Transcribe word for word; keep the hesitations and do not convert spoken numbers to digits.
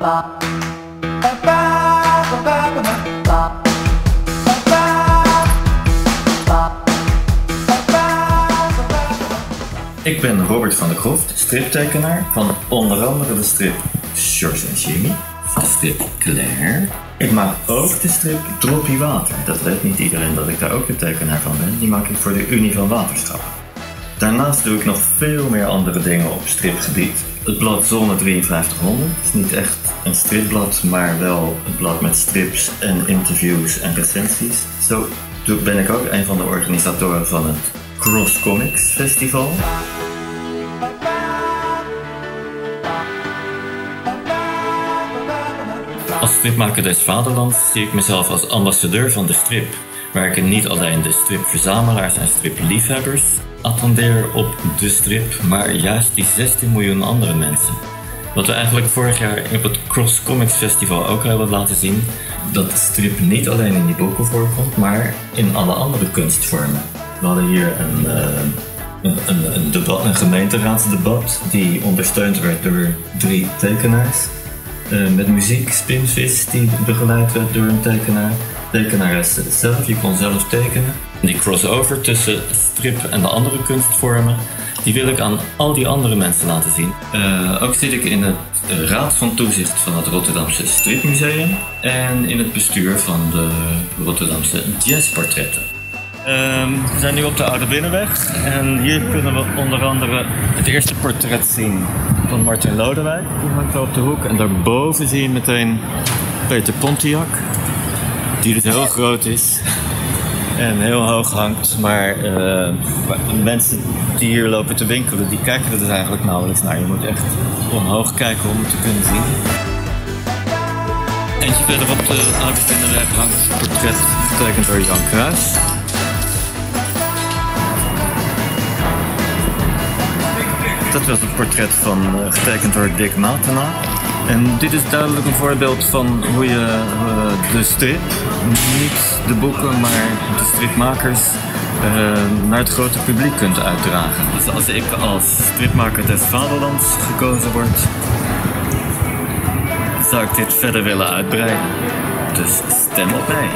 Ba ba ba ba ba ba ba ba. Ik ben Robert van der Kroft, striptekenaar van onder andere de strip Sjors en Sjimmie, de strip Claire. Ik maak ook de strip Droppie Water. Dat weet niet iedereen dat ik daar ook de tekenaar van ben. Die maak ik voor de Unie van Waterschappen. Daarnaast doe ik nog veel meer andere dingen op stripgebied. Het blad Zone drieënvijftighonderd is niet echt een stripblad, maar wel een blad met strips en interviews en recensies. Zo ben ik ook een van de organisatoren van het Cross Comics Festival. Als Stripmaker des Vaderlands zie ik mezelf als ambassadeur van de strip, waar ik niet alleen de stripverzamelaars en stripliefhebbers attendeer op de strip, maar juist die zestien miljoen andere mensen. Wat we eigenlijk vorig jaar op het Cross Comics Festival ook hebben laten zien, dat de strip niet alleen in die boeken voorkomt, maar in alle andere kunstvormen. We hadden hier een, uh, een, een, een, debat, een gemeenteraadsdebat die ondersteund werd door drie tekenaars. Uh, met muziek, Spinvis die begeleid werd door een tekenaar. Tekenares zelf, je kon zelf tekenen. Die crossover tussen strip en de andere kunstvormen, die wil ik aan al die andere mensen laten zien. Uh, ook zit ik in het Raad van Toezicht van het Rotterdamse Stripmuseum en in het bestuur van de Rotterdamse Jazzportretten. Um, we zijn nu op de Oude Binnenweg en hier kunnen we onder andere het eerste portret zien van Martin Lodewijk. Die hangt op de hoek en daarboven zie je meteen Peter Pontiac, die dus heel groot is en heel hoog hangt, maar uh, mensen die hier lopen te winkelen, die kijken er dus eigenlijk nauwelijks naar. Je moet echt omhoog kijken om het te kunnen zien. Eentje verder op de Oude Binnenweg hangt het portret getekend door Jan Kruijs. Dat was het portret van, uh, getekend door Dick Matena. En dit is duidelijk een voorbeeld van hoe je uh, de strip, niet de boeken, maar de stripmakers, uh, naar het grote publiek kunt uitdragen. Dus als ik als stripmaker des Vaderlands gekozen word, zou ik dit verder willen uitbreiden. Dus stem op mij.